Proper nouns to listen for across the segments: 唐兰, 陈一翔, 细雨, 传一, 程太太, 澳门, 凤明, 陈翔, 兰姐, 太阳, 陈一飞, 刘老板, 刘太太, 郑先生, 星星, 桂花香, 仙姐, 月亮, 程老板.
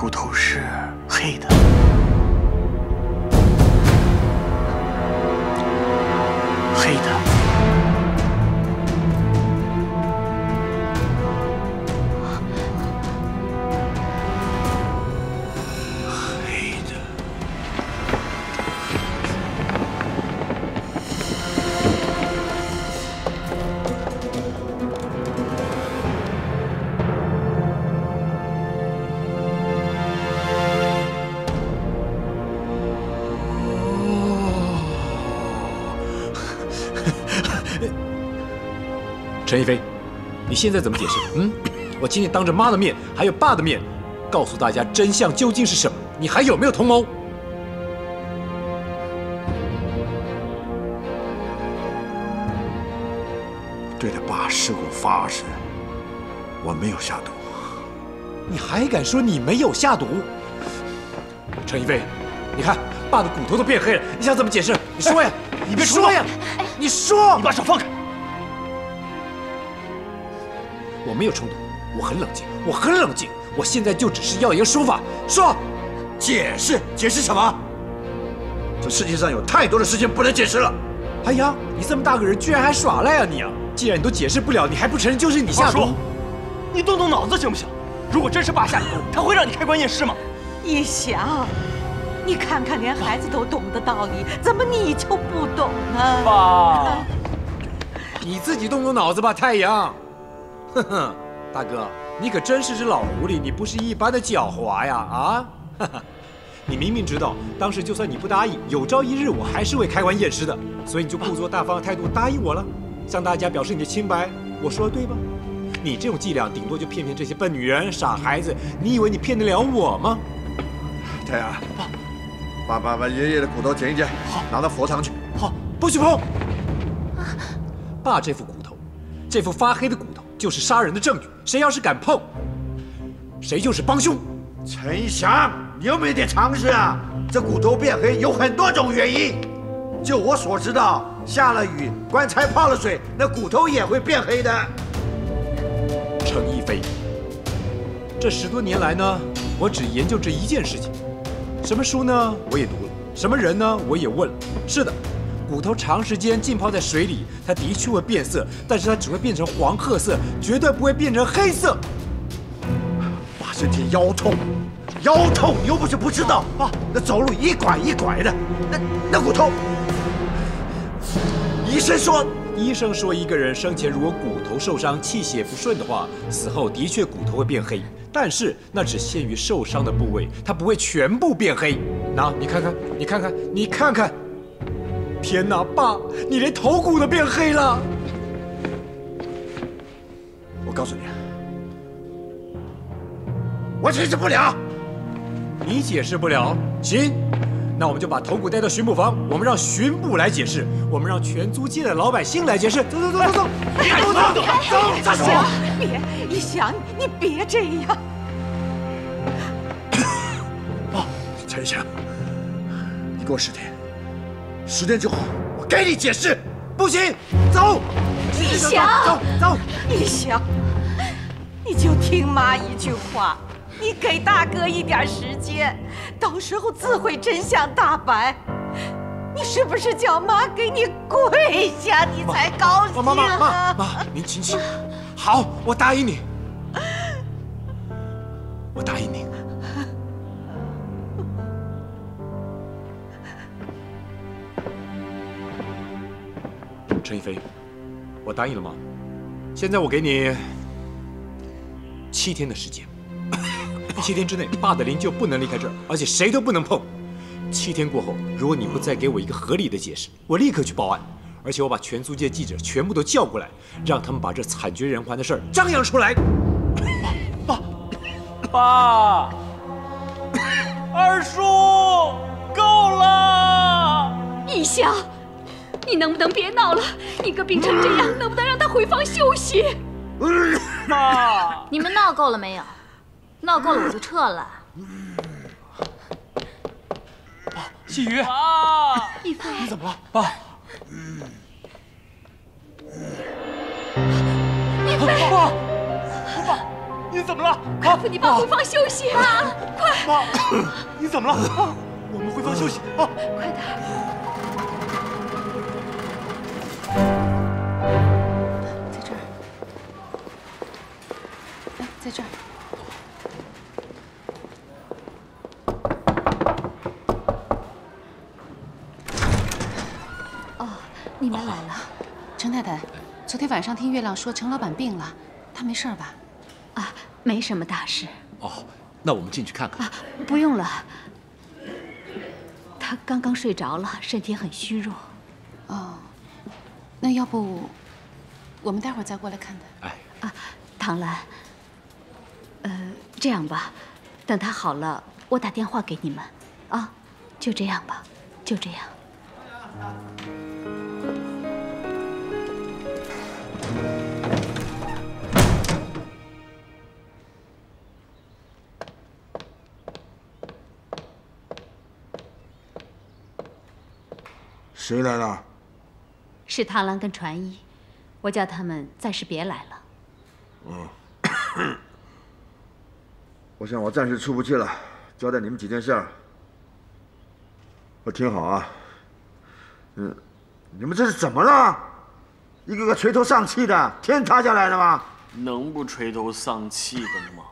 骨头是黑的。黑的。黑的。陈一飞，你现在怎么解释？我请你当着妈的面，还有爸的面，告诉大家真相究竟是什么？你还有没有同谋？对了，爸，是我发誓，我没有下毒。你还敢说你没有下毒？陈一飞，你看爸的骨头都变黑了，你想怎么解释？你说呀！你别说呀！你说！你把手放开！ 我没有冲动，我很冷静，我很冷静。我现在就只是要一个说法，说，解释，解释什么？这世界上有太多的事情不能解释了。哎呀，你这么大个人，居然还耍赖啊你啊！既然你都解释不了，你还不承认就是你下毒？你动动脑子行不行？如果真是爸下毒，他会让你开棺验尸吗？一翔，你看看连孩子都懂的道理，怎么你就不懂呢？爸，你自己动动脑子吧，太阳。 哼哼，大哥，你可真是只老狐狸，你不是一般的狡猾呀！啊，哈哈，你明明知道，当时就算你不答应，有朝一日我还是会开棺验尸的，所以你就故作大方的态度答应我了，向大家表示你的清白。我说的对吧？你这种伎俩，顶多就骗骗这些笨女人、傻孩子，你以为你骗得了我吗？太阳，把爷爷的骨头捡一捡，好，拿到佛堂去。好，不许碰！啊，爸，这副骨头，这副发黑的骨头。 就是杀人的证据，谁要是敢碰，谁就是帮凶。陈翔，你有没有点常识啊？这骨头变黑有很多种原因，就我所知道，下了雨，棺材泡了水，那骨头也会变黑的。程一飞，这10多年来呢，我只研究这一件事情，什么书呢我也读了，什么人呢我也问了。是的。 骨头长时间浸泡在水里，它的确会变色，但是它只会变成黄褐色，绝对不会变成黑色。爸身体腰痛，腰痛你又不是不知道，爸那走路一拐一拐的，那骨头。医生说，一个人生前如果骨头受伤、气血不顺的话，死后的确骨头会变黑，但是那只限于受伤的部位，它不会全部变黑。那你看看，你看看，你看看。 天哪，爸，你连头骨都变黑了！我告诉你，我解释不了。你解释不了，行，那我们就把头骨带到巡捕房，我们让巡捕来解释，我们让全租界的老百姓来解释。走！走！走！别，一翔，你别这样。爸，陈翔，你给我10天。 10天之后，我给你解释。不行，走！一翔，走！一翔，你就听妈一句话，你给大哥一点时间，到时候自会真相大白。你是不是叫妈给你跪下，你才高兴？妈，您请起。好，我答应你，我答应你。 陈一飞，我答应了吗？现在我给你7天的时间，7天之内，爸的灵柩不能离开这儿，而且谁都不能碰。7天过后，如果你不再给我一个合理的解释，我立刻去报案，而且我把全租界记者全部都叫过来，让他们把这惨绝人寰的事儿张扬出来。爸，二叔，够了！一翔。 你能不能别闹了？你哥病成这样，能不能让他回房休息？妈，你们闹够了没有？闹够了我就撤了。爸，细雨，一飞，你怎么了？爸，一飞，爸，爸，你怎么了？快扶你爸回房休息啊！快！妈，你怎么了？啊，我们回房休息啊！快点！在这儿，在这儿。 你们来了，程太太，昨天晚上听月亮说程老板病了，他没事吧？啊，没什么大事。哦，那我们进去看看。啊，不用了，他刚刚睡着了，身体很虚弱。哦，那要不我们待会儿再过来看他。哎，啊，唐兰，这样吧，等他好了，我打电话给你们。啊，就这样吧，就这样。 谁来了？是唐兰跟传一，我叫他们暂时别来了。嗯，我想我暂时出不去了，交代你们几件事儿。我听好啊，嗯，你们这是怎么了？一个个垂头丧气的，天塌下来了吗？能不垂头丧气的吗？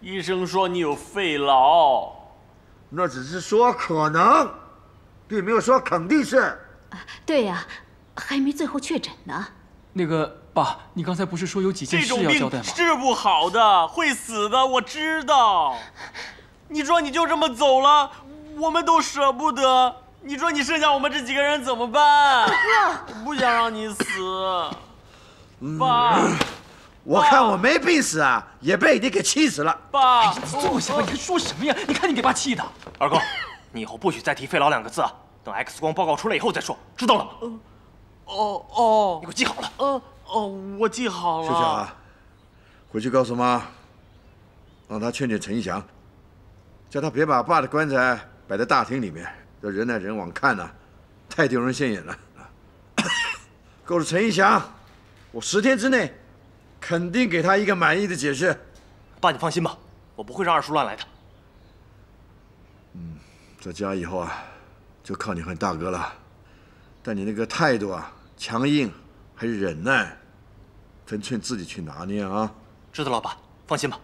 医生说你有肺痨，那只是说可能，并没有说肯定是。 对呀、啊，还没最后确诊呢。那个爸，你刚才不是说有几件事要交代吗？治不好的，会死的，我知道。你说你就这么走了，我们都舍不得。你说你剩下我们这几个人怎么办？我不想让你死，爸。我看我没病死啊，也被你给气死了。爸，你坐下吧，你还说什么呀？你看你给爸气的。二哥，你以后不许再提肺痨两个字啊。 等 X 光报告出来以后再说，知道了吗？哦哦，你给我记好了。哦，我记好了。秀秀啊，回去告诉妈，让她劝劝陈一翔，叫他别把爸的棺材摆在大厅里面，这人来人往看呢，太丢人现眼了。告诉陈一翔，我10天之内肯定给他一个满意的解释。爸，你放心吧，我不会让二叔乱来的。嗯，在家以后啊。 就靠你和大哥了，但你那个态度啊，强硬还是忍耐，分寸自己去拿捏啊！知道了，爸，放心吧。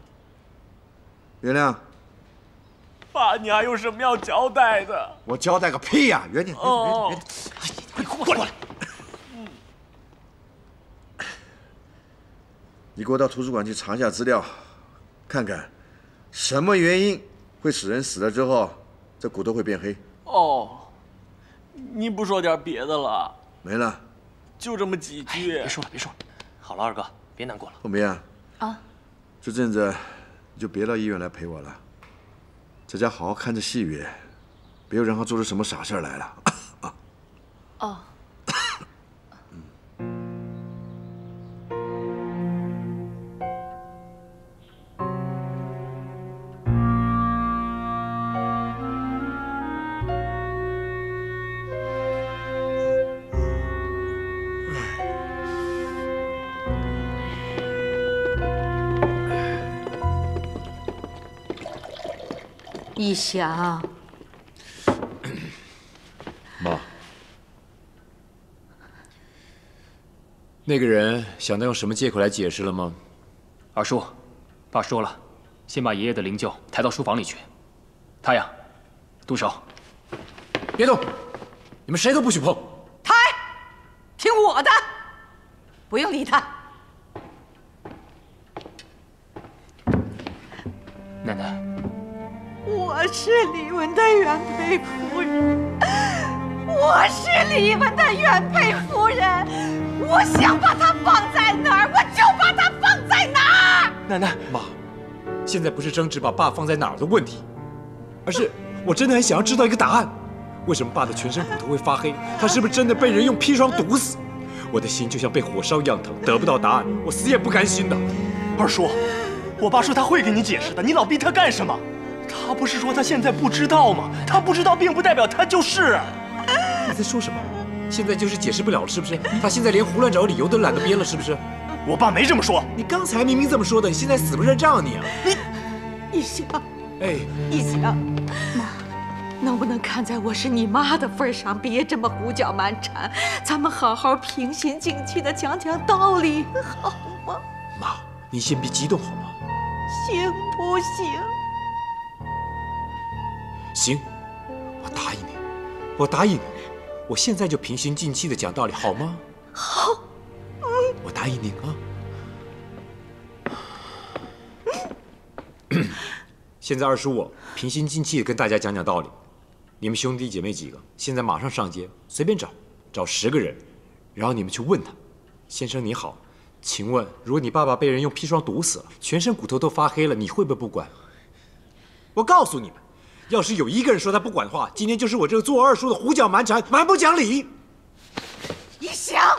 月亮，爸，你还有什么要交代的？我交代个屁呀！圆你，你快过来！你给我到图书馆去查一下资料，看看什么原因会使人死了之后，这骨头会变黑。哦。 你不说点别的了？没了，就这么几句。别说了，别说了。好了，二哥，别难过了。凤明啊，这阵子你就别到医院来陪我了，在家好好看着细雨，别又让他做出什么傻事来了啊！哦。一翔，妈，那个人想到用什么借口来解释了吗？二叔，爸说了，先把爷爷的灵柩抬到书房里去。他呀，动手，别动，你们谁都不许碰。抬，听我的，不用理他。奶奶。 我是李文的原配夫人，我是李文的原配夫人，我想把她放在哪儿，我就把她放在哪儿。奶奶，妈，现在不是争执把爸放在哪儿的问题，而是我真的很想要知道一个答案，为什么爸的全身骨头会发黑？他是不是真的被人用砒霜毒死？我的心就像被火烧一样疼，得不到答案，我死也不甘心的。二叔，我爸说他会给你解释的，你老逼他干什么？ 他不是说他现在不知道吗？他不知道，并不代表他就是。你在说什么？现在就是解释不了了，是不是？他现在连胡乱找理由都懒得编了，是不是？我爸没这么说。你刚才明明这么说的，你现在死不认账你啊！你想，哎，你想，妈，能不能看在我是你妈的份上，别这么胡搅蛮缠，咱们好好平心静气的讲讲道理，好吗？妈，你先别激动好吗？行不行？行，我答应你，我答应你。 我现在就平心静气的讲道理，好吗？好，我答应你啊。现在25，平心静气的跟大家讲讲道理。你们兄弟姐妹几个，现在马上上街，随便找，找10个人，然后你们去问他：“先生你好，请问，如果你爸爸被人用砒霜毒死了，全身骨头都发黑了，你会不会不管？”我告诉你们。 要是有一个人说他不管的话，今天就是我这个做二叔的胡搅蛮缠，蛮不讲理。你想，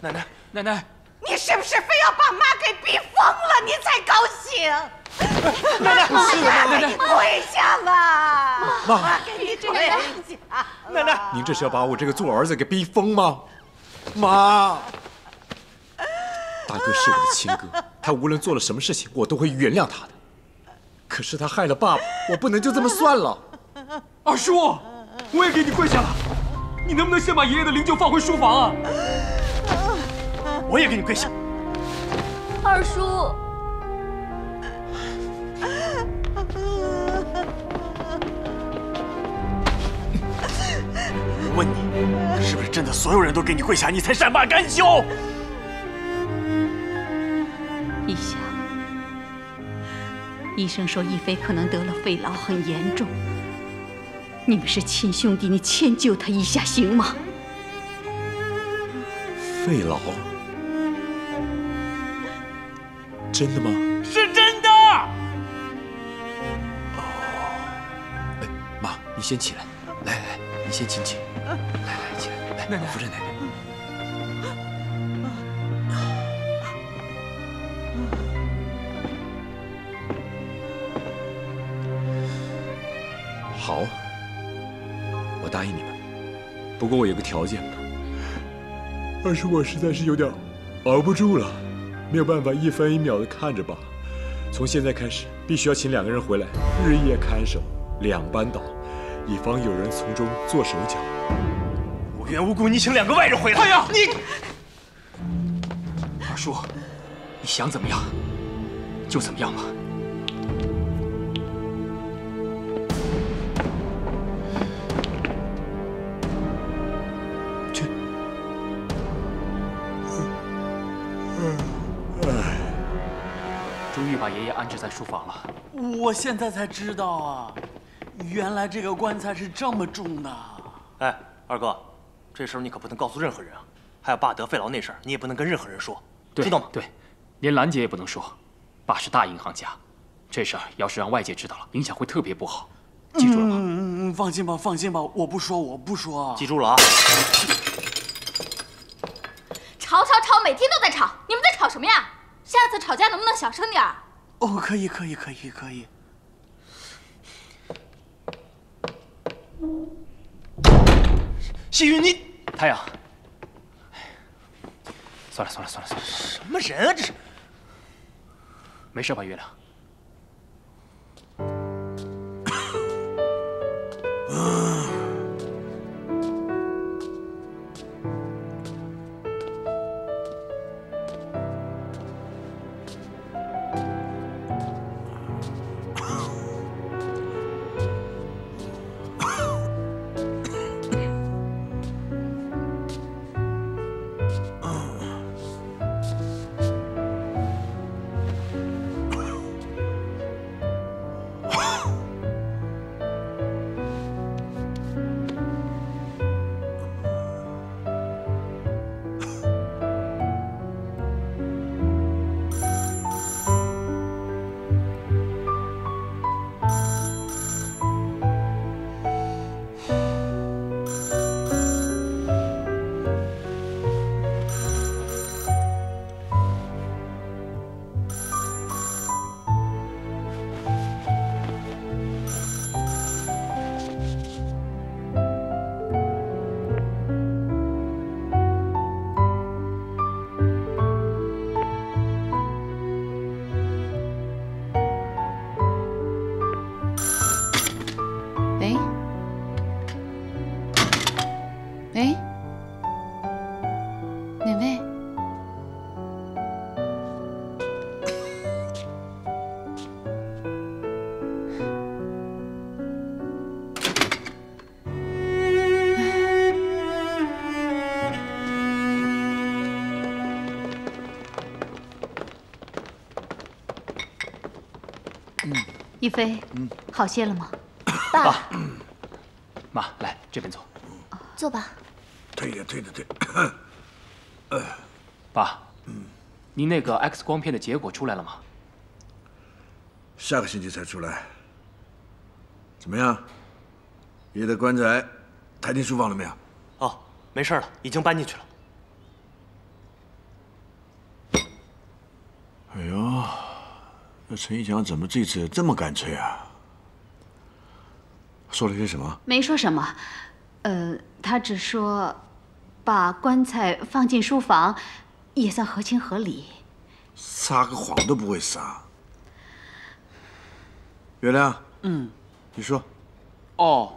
奶奶，奶奶，你是不是非要把妈给逼疯了，你才高兴？奶奶，不是奶奶，你跪下吧！妈，你跪下！奶奶，您这是要把我这个做儿子给逼疯吗？妈，大哥是我的亲哥，他无论做了什么事情，我都会原谅他的。 可是他害了爸爸，我不能就这么算了。二叔，我也给你跪下了，你能不能先把爷爷的灵柩放回书房啊？我也给你跪下。二叔，我问你，是不是真的所有人都给你跪下，你才善罢甘休？一下。 医生说一菲可能得了肺痨，很严重。你们是亲兄弟，你迁就他一下行吗？肺痨？真的吗？是真的。哦，哎，妈，你先起来，来来来，你先亲亲，来来起来，来，奶奶扶着奶奶。 好，我答应你们。不过我有个条件。二叔，我实在是有点熬不住了，没有办法一分一秒的看着吧。从现在开始，必须要请2个人回来，日夜看守，2班倒，以防有人从中做手脚。无缘无故你请2个外人回来，哎呀，你二叔，你想怎么样就怎么样吧。 安置在书房了。我现在才知道啊，原来这个棺材是这么重的。哎，二哥，这时候你可不能告诉任何人啊！还有爸得肺痨那事儿，你也不能跟任何人说，知道吗？对，连兰姐也不能说。爸是大银行家，这事儿要是让外界知道了，影响会特别不好。记住了吗？嗯嗯，放心吧，放心吧，我不说，我不说。记住了啊！吵吵吵，每天都在吵，你们在吵什么呀？下次吵架能不能小声点儿？ 哦，可以，可以，可以，可以。细雨，你太阳，算了，算了，算了，算了。什么人啊，这是？没事吧，月亮？一飞，好些了吗？爸，妈，来这边坐，坐吧。退也退的退。爸，您那个 X 光片的结果出来了吗？下个星期才出来。怎么样？爷的棺材抬进书房了没有？哦，没事了，已经搬进去了。哎呦！ 那陈一翔怎么这次这么干脆啊？说了些什么？没说什么，他只说把棺材放进书房，也算合情合理。撒个谎都不会撒。月亮，你说。哦，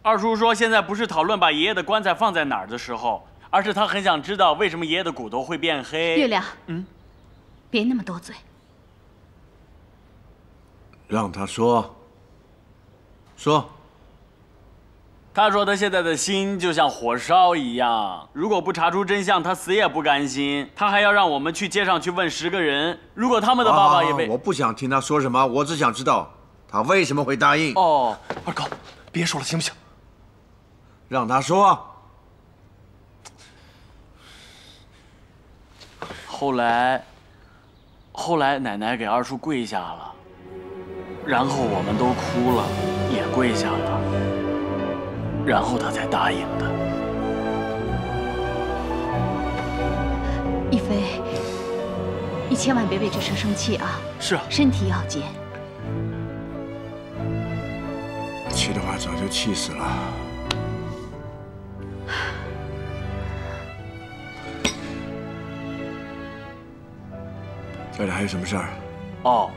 二叔说现在不是讨论把爷爷的棺材放在哪儿的时候，而是他很想知道为什么爷爷的骨头会变黑。月亮，别那么多嘴。 让他说。说。他说他现在的心就像火烧一样，如果不查出真相，他死也不甘心。他还要让我们去街上去问10个人，如果他们的爸爸也被……我不想听他说什么，我只想知道他为什么会答应。哦，二哥，别说了，行不行？让他说。后来奶奶给二叔跪下了。 然后我们都哭了，也跪下了，然后他才答应的。一飞，你千万别为这事生气啊！是啊，身体要紧。气的话早就气死了。家里还有什么事儿？哦，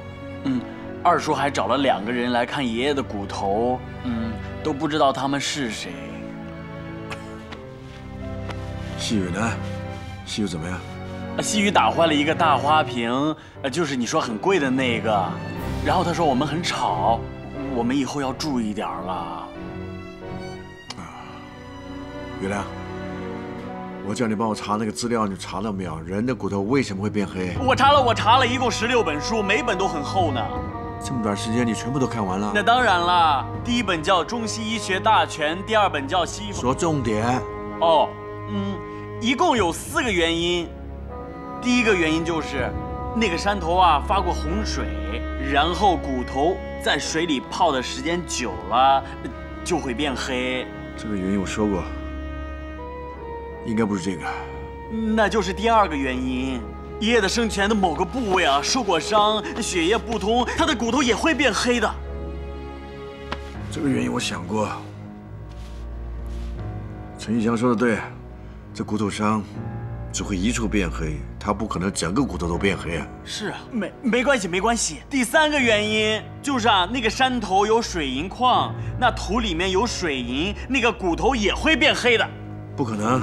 二叔还找了2个人来看爷爷的骨头，都不知道他们是谁。细雨呢？细雨怎么样？细雨打坏了一个大花瓶，就是你说很贵的那个。然后他说我们很吵，我们以后要注意点了。啊，月亮，我叫你帮我查那个资料，你查了没有？人的骨头为什么会变黑？我查了，一共16本书，每本都很厚呢。 这么短时间，你全部都看完了？那当然了，第一本叫《中西医学大全》，第二本叫《西方》。说重点。哦，一共有4个原因。第一个原因就是那个山头啊发过洪水，然后骨头在水里泡的时间久了就会变黑。这个原因我说过，应该不是这个。那就是第二个原因。 爷爷的生前的某个部位啊受过伤，血液不通，他的骨头也会变黑的。这个原因我想过。陈一翔说的对，这骨头伤只会一处变黑，他不可能整个骨头都变黑啊。是啊，没关系。第3个原因就是啊，那个山头有水银矿，那土里面有水银，那个骨头也会变黑的。不可能。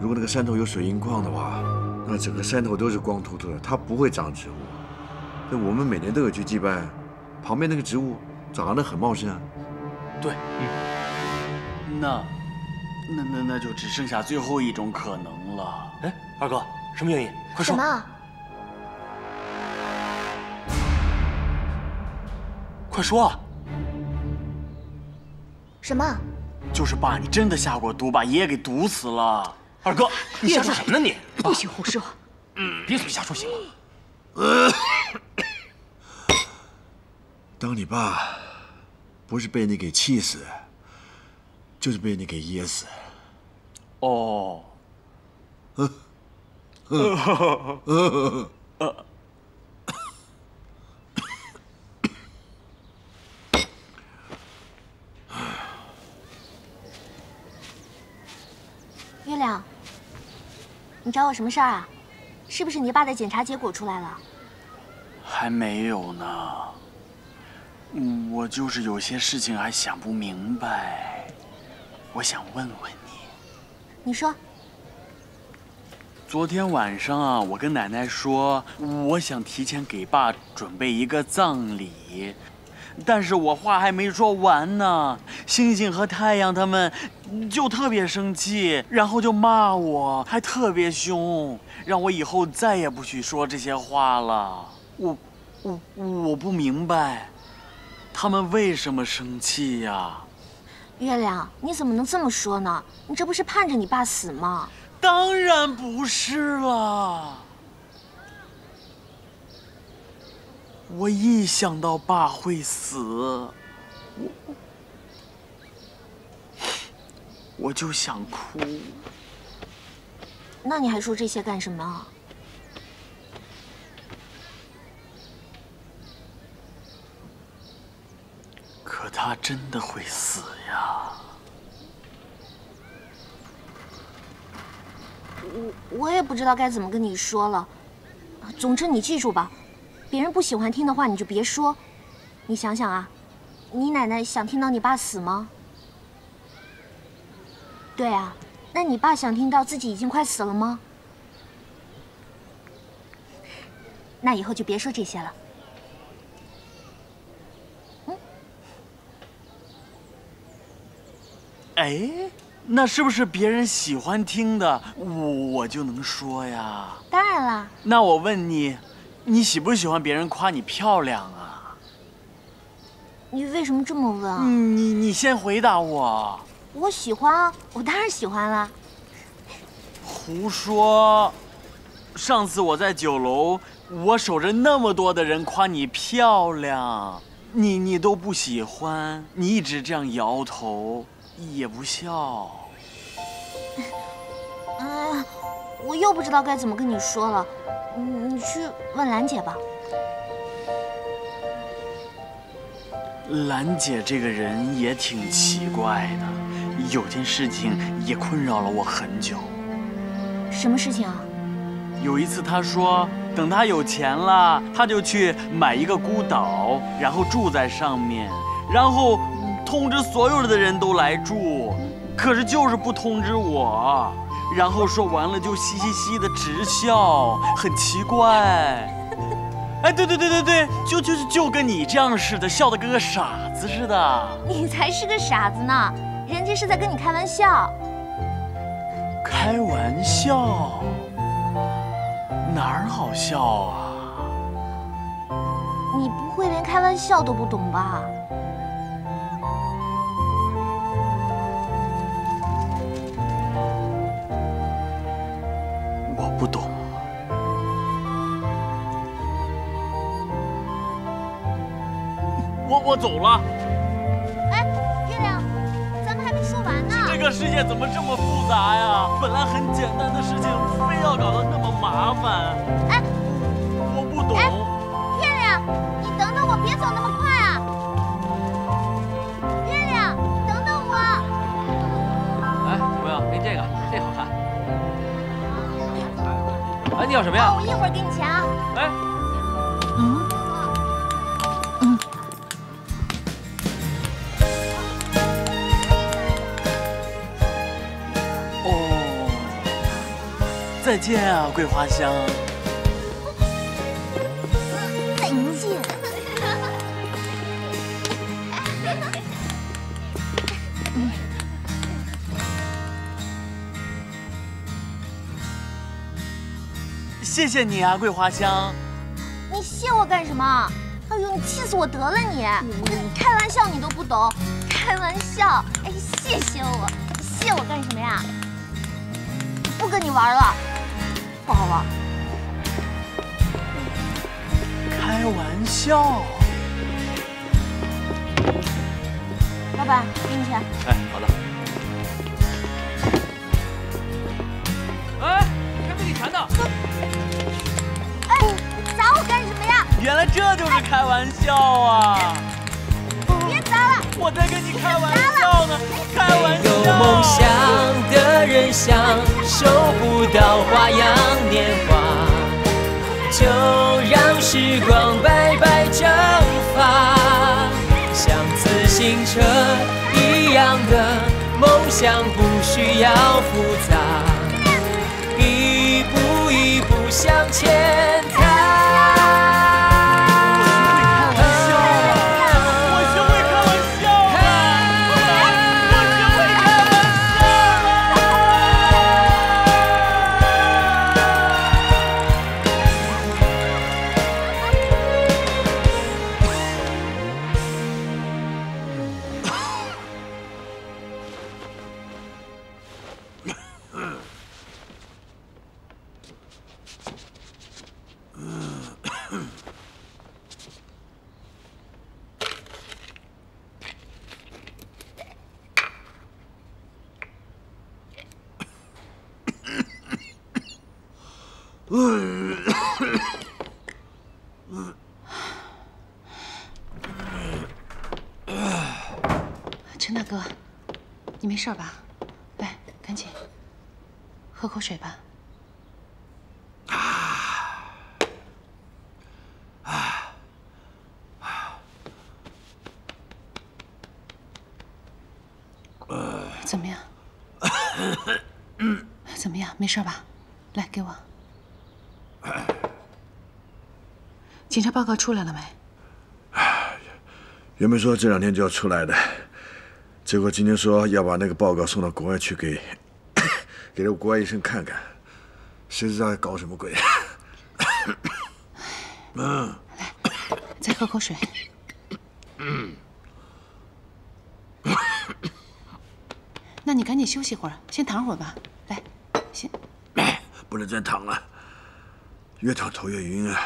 如果那个山头有水银矿的话。 那整个山头都是光秃秃的，它不会长植物。那我们每年都有去祭拜，旁边那个植物长得很茂盛啊。对，那就只剩下最后一种可能了。哎，二哥，什么原因？快说。什么？快说啊！什么？就是爸，你真的下过毒，把爷爷给毒死了。 二哥，你瞎说什么呢？你不许胡说！别总瞎说行吗？当你爸不是被你给气死，就是被你给噎死。哦。月亮。 你找我什么事儿啊？是不是你爸的检查结果出来了？还没有呢。我就是有些事情还想不明白，我想问问你。你说。昨天晚上啊，我跟奶奶说，我想提前给爸准备一个葬礼，但是我话还没说完呢，星星和太阳他们。 就特别生气，然后就骂我，还特别凶，让我以后再也不许说这些话了。我我不明白，他们为什么生气呀？月亮，你怎么能这么说呢？你这不是盼着你爸死吗？当然不是啦。 我一想到爸会死，我就想哭。那你还说这些干什么？可他真的会死呀！我也不知道该怎么跟你说了。总之，你记住吧。 别人不喜欢听的话，你就别说。你想想啊，你奶奶想听到你爸死吗？对啊，那你爸想听到自己已经快死了吗？那以后就别说这些了。嗯。哎，那是不是别人喜欢听的，我就能说呀？当然啦。那我问你。 你喜不喜欢别人夸你漂亮啊？你为什么这么问啊？你先回答我。我喜欢，我当然喜欢啦。胡说！上次我在酒楼，我守着那么多的人夸你漂亮，你都不喜欢，你一直这样摇头，也不笑。嗯，我又不知道该怎么跟你说了。 你去问兰姐吧。兰姐这个人也挺奇怪的，有件事情也困扰了我很久。什么事情啊？有一次她说，等她有钱了，她就去买一个孤岛，然后住在上面，然后通知所有的人都来住，可是就是不通知我。 然后说完了就嘻嘻嘻的直笑，很奇怪。哎，对，就跟你这样似的，笑得跟个傻子似的。你才是个傻子呢，人家是在跟你开玩笑。开玩笑？哪儿好笑啊？你不会连开玩笑都不懂吧？ 不懂，我走了。哎，月亮，咱们还没说完呢。这个世界怎么这么复杂呀？本来很简单的事情，非要搞得那么麻烦。哎，我不懂。哎，月亮，你等等我，别走那么快啊！月亮，等等我。哎，小朋友，哎，这好看。 哎，你要什么呀？我一会儿给你钱啊。哎，哦，再见啊，桂花香。再见。谢谢你啊，桂花香。你谢我干什么？哎呦，你气死我得了你！开玩笑你都不懂，开玩笑。哎，谢我，谢我干什么呀？不跟你玩了，不好玩。开玩笑。老板，给你钱。哎，好的。 原来这就是开玩笑啊！别砸了，我在跟你开玩笑呢，开玩笑。有梦想的人想收不到花样年华，就让时光白白蒸发。像自行车一样的梦想不需要复杂，一步一步向前踏。陈大哥，你没事吧？来，赶紧喝口水吧。 怎么样？怎么样？没事吧？来，给我。检查报告出来了没？原本说这两天就要出来的，结果今天说要把那个报告送到国外去给这国外医生看看，谁知道搞什么鬼？嗯，来，再喝口水。嗯。 那你赶紧休息会儿，先躺会儿吧。来，先，不能再躺了，越躺头越晕啊！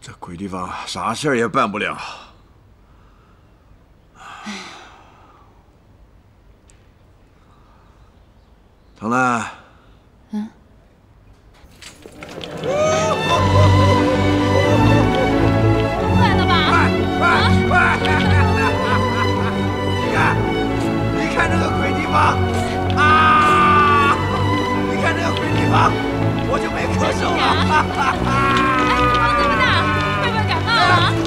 这鬼地方啥事儿也办不了。唐兰，嗯。 啊！你看这个鬼地方，我就没咳嗽了。哈哈哈！哎，风这么大，会不会感冒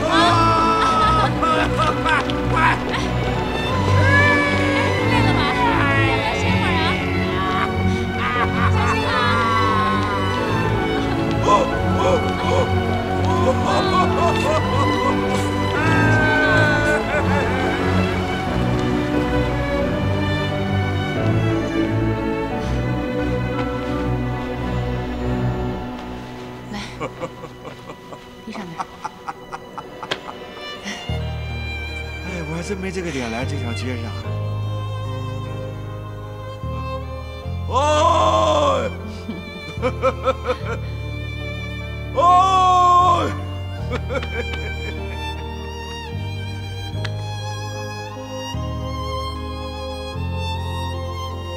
啊？啊！快！累了吧？要不要歇会儿啊？小心啊！闭上眼。哎，我还真没这个点来这条街上。哦，哦，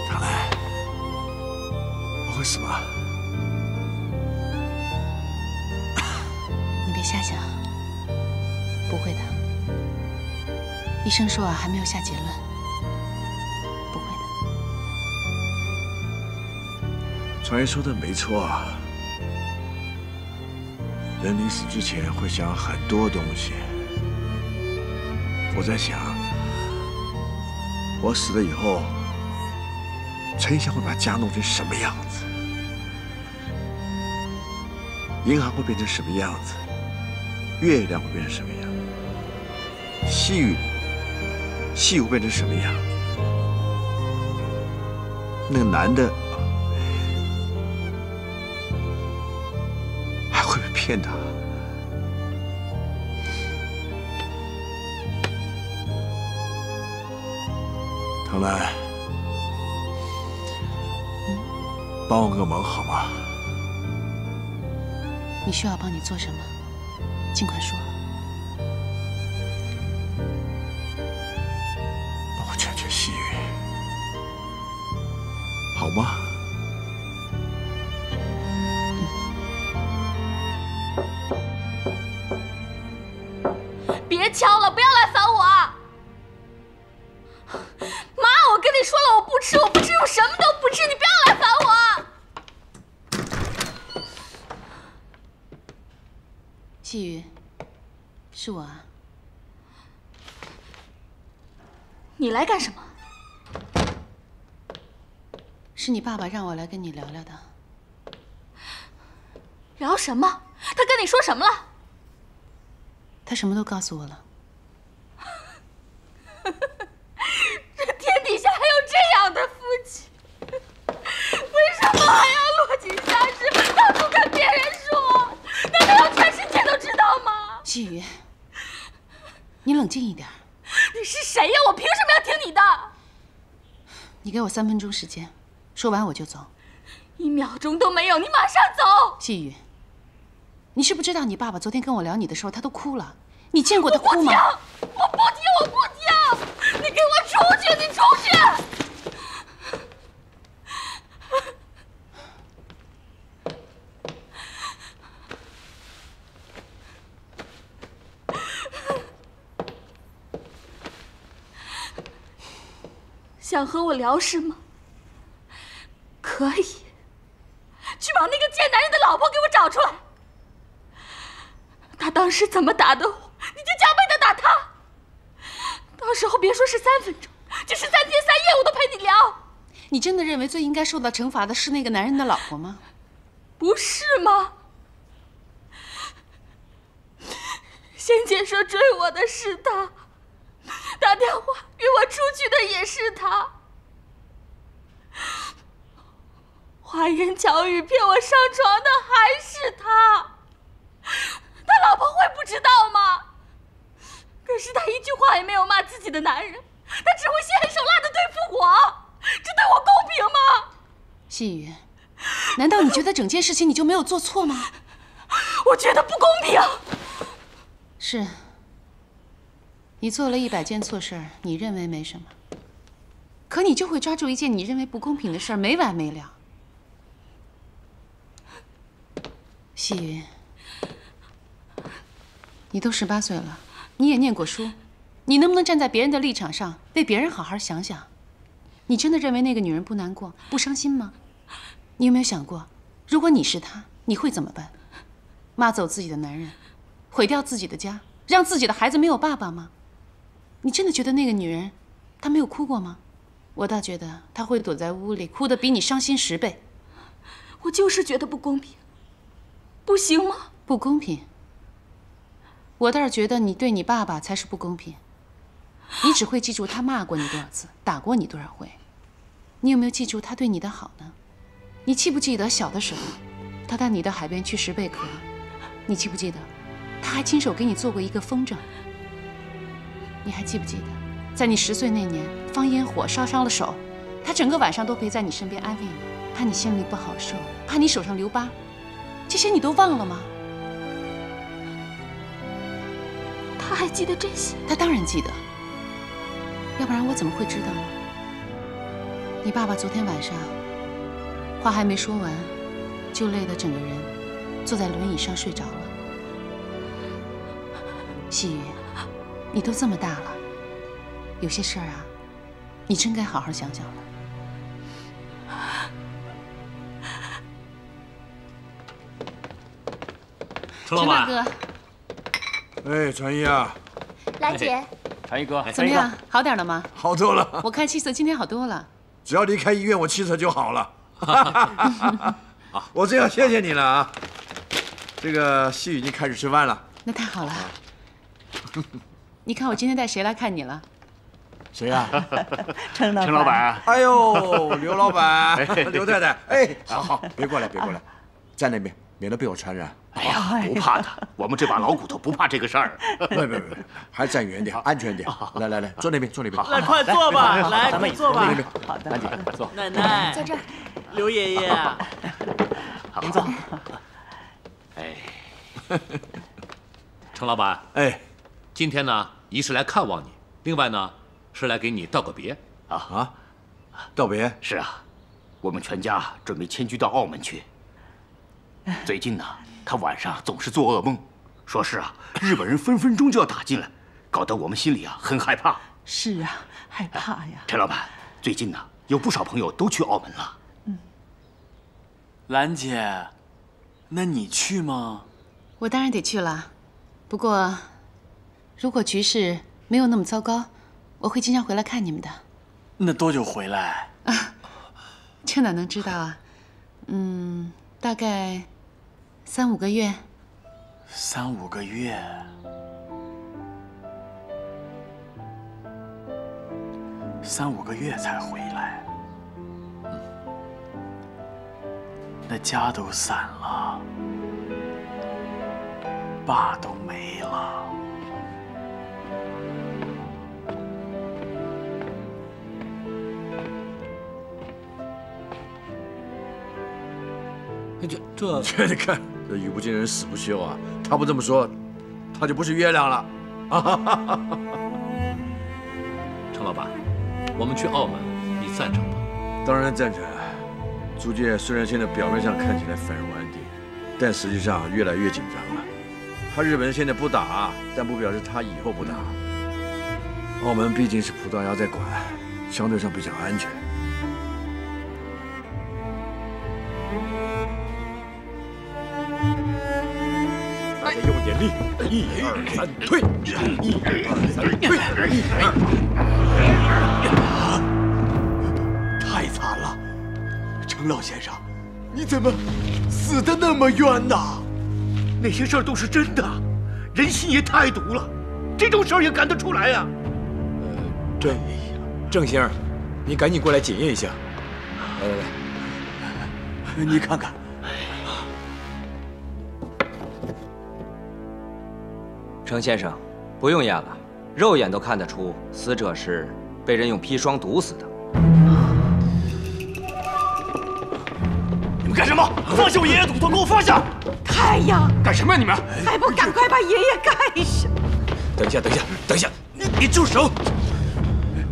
唐兰，我会死吗？ 瞎想，不会的。医生说啊，还没有下结论，不会的。传言说的没错啊，人临死之前会想很多东西。我在想，我死了以后，陈一香会把家弄成什么样子？银行会变成什么样子？ 月亮会变成什么样？细雨会变成什么样？那个男的还会不会骗他？唐兰，帮我个忙好吗？你需要帮你做什么？ 尽管说，帮我劝劝细雨，好吗？别敲了，不要来烦我！妈，我跟你说了，我不吃，我什么都不吃，你不要来烦我！细雨。 是我啊！你来干什么？是你爸爸让我来跟你聊聊的。聊什么？他跟你说什么了？他什么都告诉我了。这天底下还有这样的夫妻？为什么还要落井下石，到处跟别人说？难道要全世界都知道吗？细雨。 你冷静一点。你是谁呀？我凭什么要听你的？你给我3分钟时间，说完我就走。1秒钟都没有，你马上走。细雨，你知不知道你爸爸昨天跟我聊你的时候，他都哭了。你见过他哭吗？我不听！你给我出去！你出去！想和我聊是吗？可以，去把那个贱男人的老婆给我找出来。他当时怎么打的我，你就加倍的打他。到时候别说是3分钟，就是3天3夜，我都陪你聊。你真的认为最应该受到惩罚的是那个男人的老婆吗？不是吗？仙姐说追我的是他，打电话约我出去的也是他，花言巧语骗我上床的还是他。他老婆会不知道吗？可是他一句话也没有骂自己的男人，他只会心狠手辣的对付我。 这对我公平吗？细雨，难道你觉得整件事情你就没有做错吗？我觉得不公平。是，你做了100件错事儿，你认为没什么，可你就会抓住一件你认为不公平的事儿没完没了。细雨，你都18岁了，你也念过书，你能不能站在别人的立场上为别人好好想想？ 你真的认为那个女人不难过、不伤心吗？你有没有想过，如果你是她，你会怎么办？骂走自己的男人，毁掉自己的家，让自己的孩子没有爸爸吗？你真的觉得那个女人，她没有哭过吗？我倒觉得她会躲在屋里哭得比你伤心10倍。我就是觉得不公平，不行吗？不公平。我倒是觉得你对你爸爸才是不公平。 你只会记住他骂过你多少次，打过你多少回，你有没有记住他对你的好呢？你记不记得小的时候，他带你到海边去拾贝壳？你记不记得，他还亲手给你做过一个风筝？你还记不记得，在你10岁那年放烟火烧伤了手，他整个晚上都陪在你身边安慰你，怕你心里不好受，怕你手上留疤，这些你都忘了吗？他还记得这些？他当然记得。 要不然我怎么会知道呢？你爸爸昨天晚上话还没说完，就累得整个人坐在轮椅上睡着了。细雨，你都这么大了，有些事儿啊，你真该好好想想了。陈老板，陈大哥，哎，传一啊，兰姐。 传一哥，怎么样？好点了吗？好多了。我看气色今天好多了。只要离开医院，我气色就好了。好，我真要谢谢你了啊！这个细雨已经开始吃饭了。那太好了。你看我今天带谁来看你了？谁呀？陈老板。哎呦，刘老板，刘太太。哎，好好，别过来，别过来，站那边，免得被我传染。 哎呀，不怕的，我们这把老骨头不怕这个事儿。别，还站远点，安全点。来来来，坐那边，坐那边。来，快坐吧，来，快坐吧。那边，好的，坐。奶奶，坐这儿。刘爷爷，您坐。哎，程老板，哎，今天呢，一是来看望你，另外呢，是来给你道个别。啊啊，道别？是啊，我们全家准备迁居到澳门去。最近呢。 他晚上总是做噩梦，说是啊，日本人分分钟就要打进来，搞得我们心里啊很害怕。是啊，害怕呀。陈老板，最近呢，有不少朋友都去澳门了。嗯。兰姐，那你去吗？我当然得去了，不过，如果局势没有那么糟糕，我会经常回来看你们的。那多久回来？啊，这哪能知道啊？嗯，大概。 3、5个月，3、5个月。3、5个月才回来，那家都散了，爸都没了，这你看。 这语不惊人死不休啊！他不这么说，他就不是月亮了。程老板，我们去澳门，你赞成吗？当然赞成。租界虽然现在表面上看起来繁荣安定，但实际上越来越紧张了。他日本人现在不打，但不表示他以后不打。澳门毕竟是葡萄牙在管，相对上比较安全。大家用点力，1、2、3，退！1、2、3，退！1、2。太惨了，程老先生，你怎么死得那么冤呐？那些事儿都是真的，人心也太毒了，这种事儿也干得出来呀？对。 郑先生，你赶紧过来检验一下。来来来，你看看。程先生，不用验了，肉眼都看得出死者是被人用砒霜毒死的。你们干什么？放下我爷爷土豆，给我放下！太阳，干什么呀你们？还不赶快把爷爷盖上！等一下，等一下，等一下，你住手！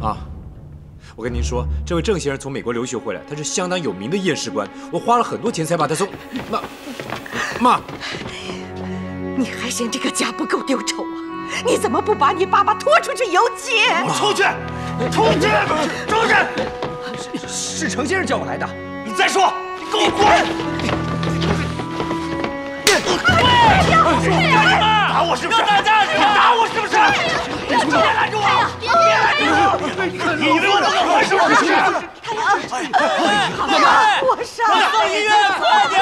啊，我跟您说，这位郑先生从美国留学回来，他是相当有名的验尸官，我花了很多钱才把他送。妈，你还嫌这个家不够丢丑啊？你怎么不把你爸爸拖出去游街？出去，出去，出去！是程先生叫我来的。你再说，你给我滚！ 打我是不是？打我是不是？你别拦住我！别拦住！你以为我能还手是不是？我上！送医院，快点！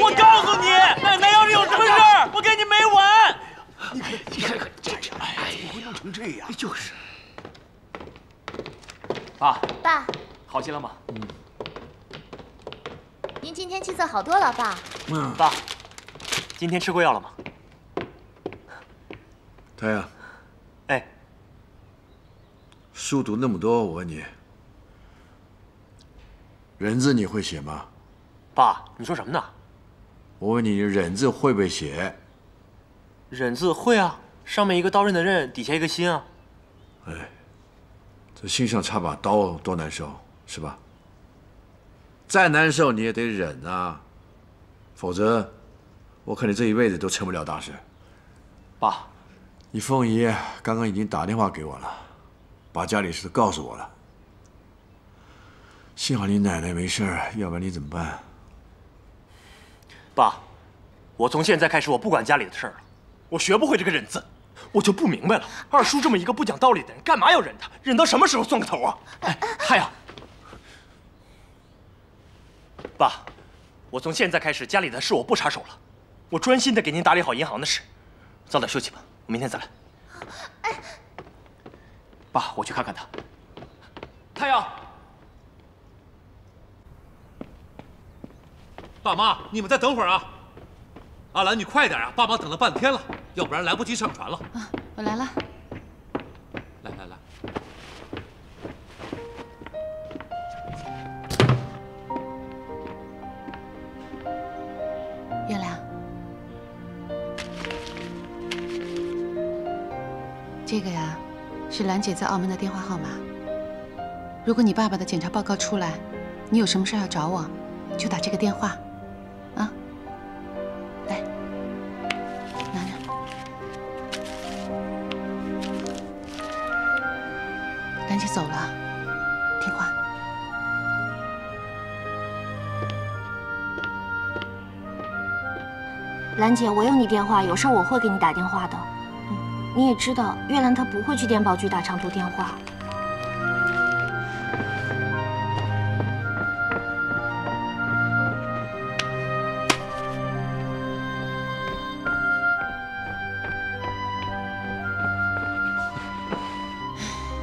我告诉你，奶奶要是有什么事儿，我跟你没完！你看看这人，怎么弄成这样？就是。爸，好些了吗？您今天气色好多了，爸。爸，今天吃过药了吗？ 太阳，哎，书读那么多，我问你，忍字你会写吗？爸，你说什么呢？我问你，忍字会不会写？忍字会啊，上面一个刀刃的刃，底下一个心啊。哎，这心上插把刀多难受，是吧？再难受你也得忍啊，否则我看你这一辈子都成不了大事。爸。 你凤姨刚刚已经打电话给我了，把家里事告诉我了。幸好你奶奶没事儿，要不然你怎么办？爸，我从现在开始我不管家里的事儿了，我学不会这个忍字，我就不明白了，二叔这么一个不讲道理的人，干嘛要忍他？忍到什么时候算个头啊？哎，太阳，爸，我从现在开始家里的事我不插手了，我专心的给您打理好银行的事，早点休息吧。 我明天再来。爸，我去看看他。太阳，爸妈，你们再等会儿啊！阿兰，你快点啊！爸妈等了半天了，要不然来不及上船了。啊，我来了。来来来。月亮。 这个呀，是兰姐在澳门的电话号码。如果你爸爸的检查报告出来，你有什么事要找我，就打这个电话，啊。来，拿着。兰姐走了，听话。兰姐，我有你电话，有事我会给你打电话的。 你也知道，月兰她不会去电报局打长途电话。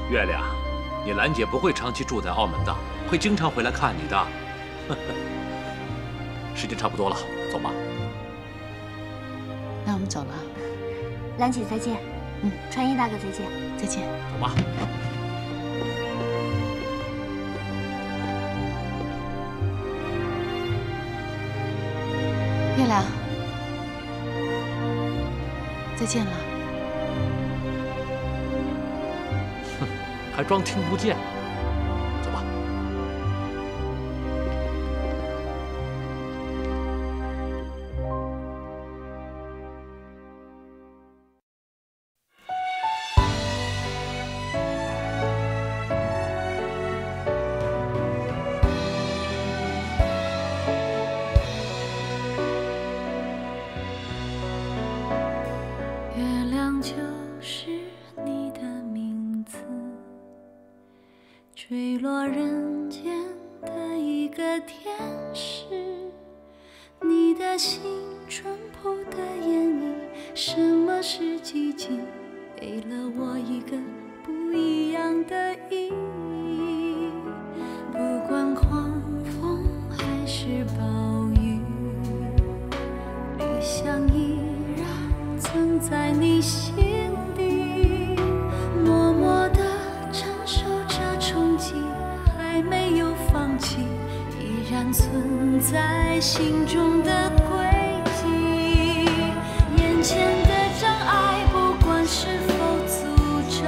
月亮，你兰姐不会长期住在澳门的，会经常回来看你的。时间差不多了，走吧。那我们走了，兰姐再见。 川一大哥，再见，再见，走吧。月亮，再见了。哼，还装听不见。坠落人间的一个天使，你的心淳朴的演绎，什么是寂静？给了我一个不一样的意义。不管狂风还是暴雨，理想依然曾在你心。 存在心中的轨迹，眼前的障碍，不管是否诅咒，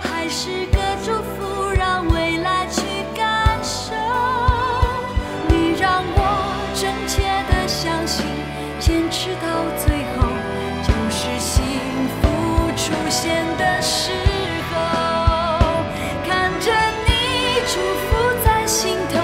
还是个祝福，让未来去感受。你让我真切的相信，坚持到最后，就是幸福出现的时候。看着你祝福在心头。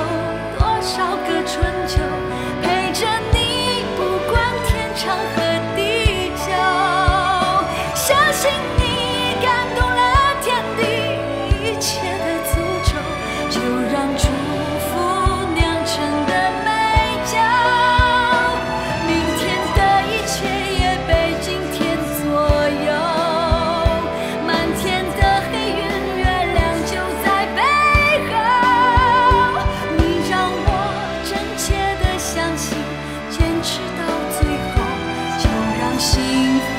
幸福。